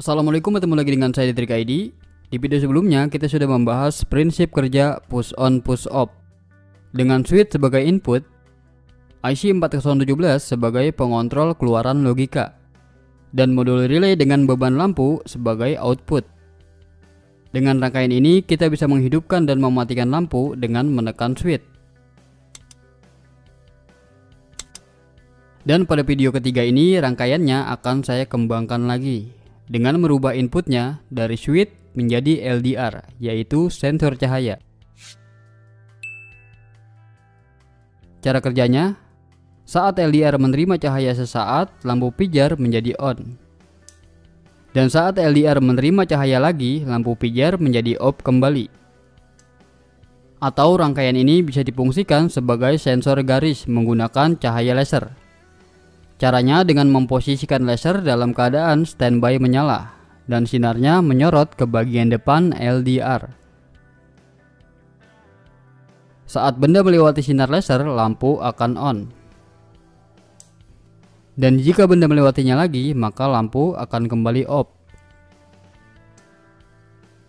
Assalamualaikum, ketemu lagi dengan saya di TRIK ID. Di video sebelumnya kita sudah membahas prinsip kerja push on push off dengan switch sebagai input, IC 4017 sebagai pengontrol keluaran logika, dan modul relay dengan beban lampu sebagai output. Dengan rangkaian ini kita bisa menghidupkan dan mematikan lampu dengan menekan switch. Dan pada video ketiga ini rangkaiannya akan saya kembangkan lagi dengan merubah inputnya dari switch menjadi LDR, yaitu sensor cahaya. Cara kerjanya, saat LDR menerima cahaya sesaat, lampu pijar menjadi on. Dan saat LDR menerima cahaya lagi, lampu pijar menjadi off kembali. Atau rangkaian ini bisa difungsikan sebagai sensor garis menggunakan cahaya laser. Caranya dengan memposisikan laser dalam keadaan standby menyala dan sinarnya menyorot ke bagian depan LDR. Saat benda melewati sinar laser, lampu akan on. Dan jika benda melewatinya lagi, maka lampu akan kembali off.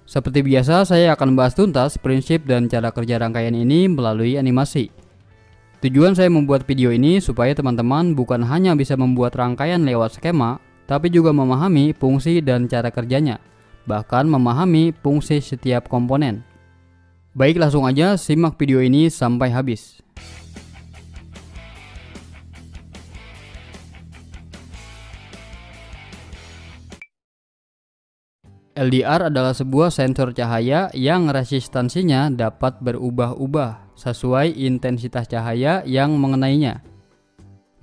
Seperti biasa, saya akan bahas tuntas prinsip dan cara kerja rangkaian ini melalui animasi. Tujuan saya membuat video ini supaya teman-teman bukan hanya bisa membuat rangkaian lewat skema, tapi juga memahami fungsi dan cara kerjanya, bahkan memahami fungsi setiap komponen. Baik, langsung aja simak video ini sampai habis. LDR adalah sebuah sensor cahaya yang resistansinya dapat berubah-ubah sesuai intensitas cahaya yang mengenainya.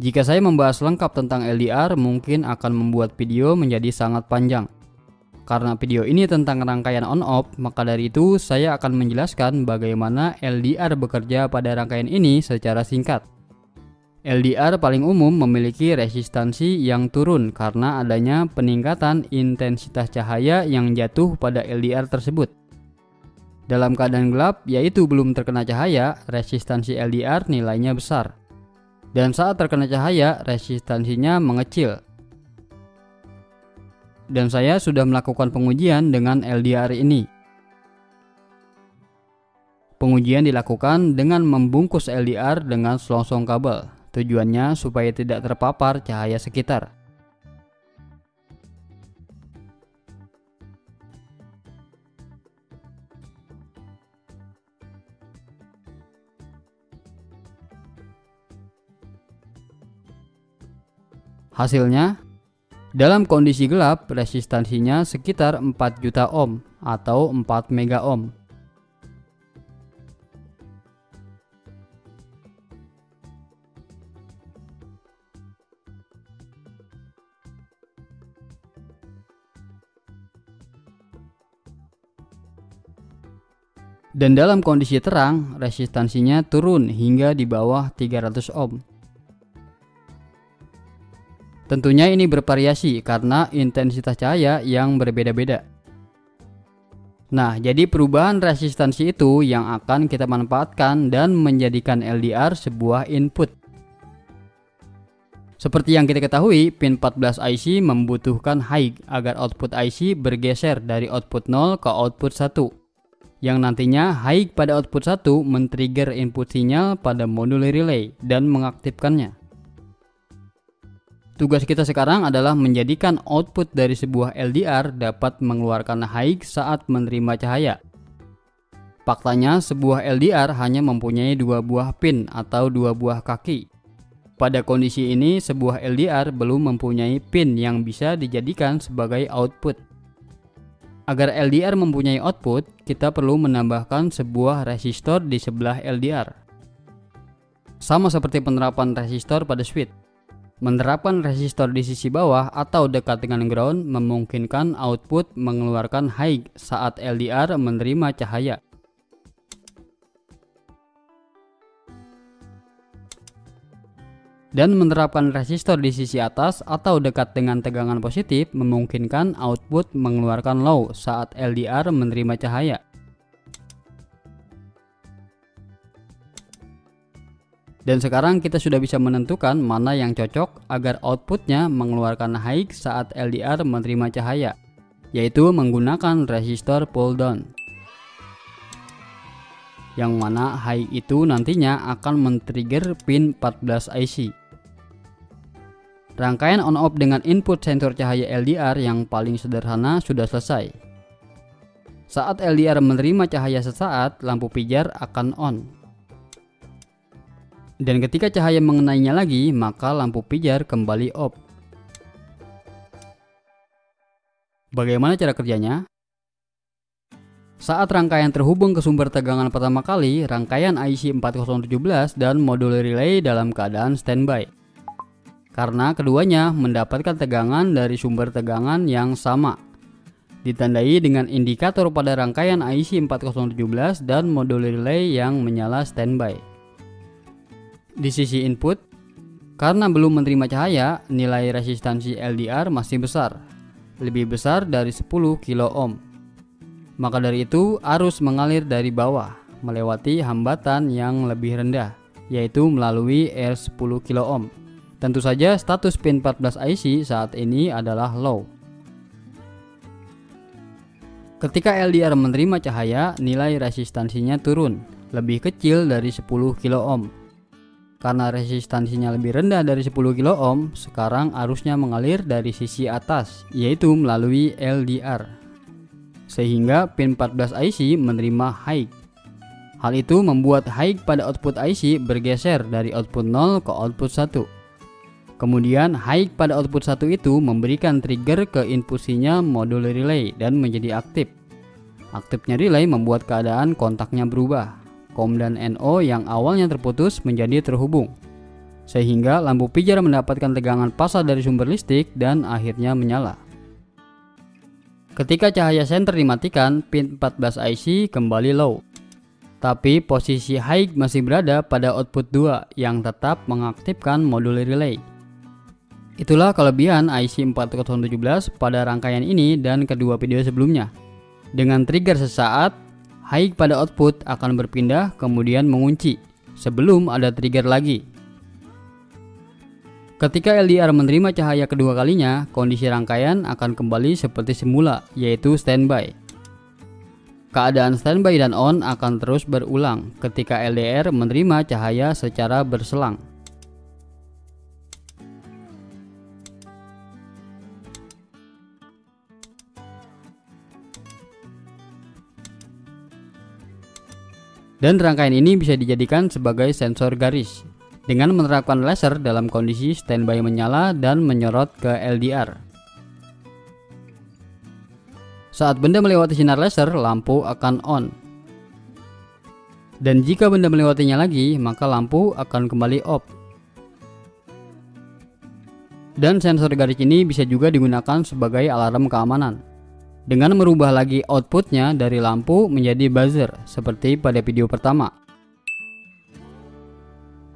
Jika saya membahas lengkap tentang LDR, mungkin akan membuat video menjadi sangat panjang. Karena video ini tentang rangkaian on-off, maka dari itu saya akan menjelaskan bagaimana LDR bekerja pada rangkaian ini secara singkat. LDR paling umum memiliki resistansi yang turun karena adanya peningkatan intensitas cahaya yang jatuh pada LDR tersebut. Dalam keadaan gelap, yaitu belum terkena cahaya, resistansi LDR nilainya besar. Dan saat terkena cahaya, resistansinya mengecil. Dan saya sudah melakukan pengujian dengan LDR ini. Pengujian dilakukan dengan membungkus LDR dengan selongsong kabel. Tujuannya supaya tidak terpapar cahaya sekitar. Hasilnya, dalam kondisi gelap, resistansinya sekitar 4 juta ohm atau 4 mega ohm. Dan dalam kondisi terang, resistansinya turun hingga di bawah 300 ohm. Tentunya ini bervariasi karena intensitas cahaya yang berbeda-beda. Nah, jadi perubahan resistansi itu yang akan kita manfaatkan dan menjadikan LDR sebuah input. Seperti yang kita ketahui, pin 14 IC membutuhkan high agar output IC bergeser dari output 0 ke output 1. Yang nantinya high pada output 1 men-trigger input sinyal pada modul relay dan mengaktifkannya. Tugas kita sekarang adalah menjadikan output dari sebuah LDR dapat mengeluarkan high saat menerima cahaya. Faktanya, sebuah LDR hanya mempunyai 2 buah pin atau 2 buah kaki. Pada kondisi ini, sebuah LDR belum mempunyai pin yang bisa dijadikan sebagai output. Agar LDR mempunyai output, kita perlu menambahkan sebuah resistor di sebelah LDR. Sama seperti penerapan resistor pada switch. Menerapkan resistor di sisi bawah atau dekat dengan ground memungkinkan output mengeluarkan high saat LDR menerima cahaya. Dan menerapkan resistor di sisi atas atau dekat dengan tegangan positif memungkinkan output mengeluarkan low saat LDR menerima cahaya. Dan sekarang kita sudah bisa menentukan mana yang cocok agar outputnya mengeluarkan high saat LDR menerima cahaya. yaitu menggunakan resistor pull down, yang mana high itu nantinya akan men-trigger pin 14 IC. Rangkaian on off dengan input sensor cahaya LDR yang paling sederhana sudah selesai. Saat LDR menerima cahaya sesaat, lampu pijar akan on. Dan ketika cahaya mengenainya lagi, maka lampu pijar kembali off. Bagaimana cara kerjanya? Saat rangkaian terhubung ke sumber tegangan pertama kali, rangkaian IC 4017 dan modul relay dalam keadaan standby, karena keduanya mendapatkan tegangan dari sumber tegangan yang sama, ditandai dengan indikator pada rangkaian IC 4017 dan modul relay yang menyala standby. Di sisi input, karena belum menerima cahaya, nilai resistansi LDR masih besar, lebih besar dari 10 kilo ohm. Maka dari itu arus mengalir dari bawah melewati hambatan yang lebih rendah, yaitu melalui R10 kilo ohm. Tentu saja status pin 14 IC saat ini adalah low. Ketika LDR menerima cahaya, nilai resistansinya turun, lebih kecil dari 10 kilo ohm. Karena resistansinya lebih rendah dari 10 kilo ohm, sekarang arusnya mengalir dari sisi atas, yaitu melalui LDR. Sehingga pin 14 IC menerima high. Hal itu membuat high pada output IC bergeser dari output 0 ke output 1. Kemudian high pada output 1 itu memberikan trigger ke input sinyal modul relay dan menjadi aktif. Aktifnya relay membuat keadaan kontaknya berubah. COM dan NO yang awalnya terputus menjadi terhubung. Sehingga lampu pijar mendapatkan tegangan pasar dari sumber listrik dan akhirnya menyala. Ketika cahaya senter dimatikan, pin 14 IC kembali low. Tapi posisi high masih berada pada output 2 yang tetap mengaktifkan modul relay. Itulah kelebihan IC 4017 pada rangkaian ini dan kedua video sebelumnya. Dengan trigger sesaat, high pada output akan berpindah kemudian mengunci sebelum ada trigger lagi. Ketika LDR menerima cahaya kedua kalinya, kondisi rangkaian akan kembali seperti semula, yaitu standby. Keadaan standby dan on akan terus berulang ketika LDR menerima cahaya secara berselang. Dan rangkaian ini bisa dijadikan sebagai sensor garis dengan menerapkan laser dalam kondisi standby menyala dan menyorot ke LDR. Saat benda melewati sinar laser, lampu akan on. Dan jika benda melewatinya lagi, maka lampu akan kembali off. Dan sensor garis ini bisa juga digunakan sebagai alarm keamanan, dengan merubah lagi outputnya dari lampu menjadi buzzer seperti pada video pertama.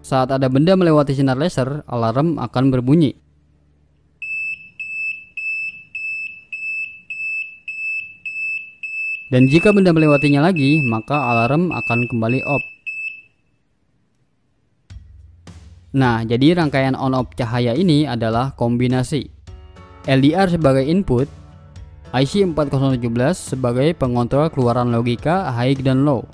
Saat ada benda melewati sinar laser, alarm akan berbunyi. Dan jika benda melewatinya lagi, maka alarm akan kembali off. Nah, jadi rangkaian on-off cahaya ini adalah kombinasi LDR sebagai input, IC 4017 sebagai pengontrol keluaran logika high dan low,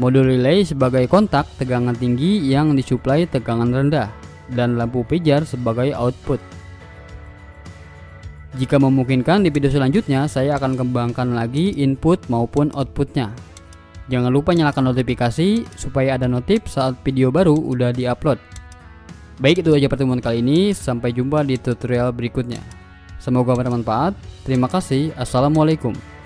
modul relay sebagai kontak tegangan tinggi yang disuplai tegangan rendah, dan lampu pijar sebagai output. Jika memungkinkan, di video selanjutnya saya akan kembangkan lagi input maupun outputnya. Jangan lupa nyalakan notifikasi supaya ada notif saat video baru udah diupload. Baik, itu aja pertemuan kali ini, sampai jumpa di tutorial berikutnya. Semoga bermanfaat. Terima kasih. Assalamualaikum.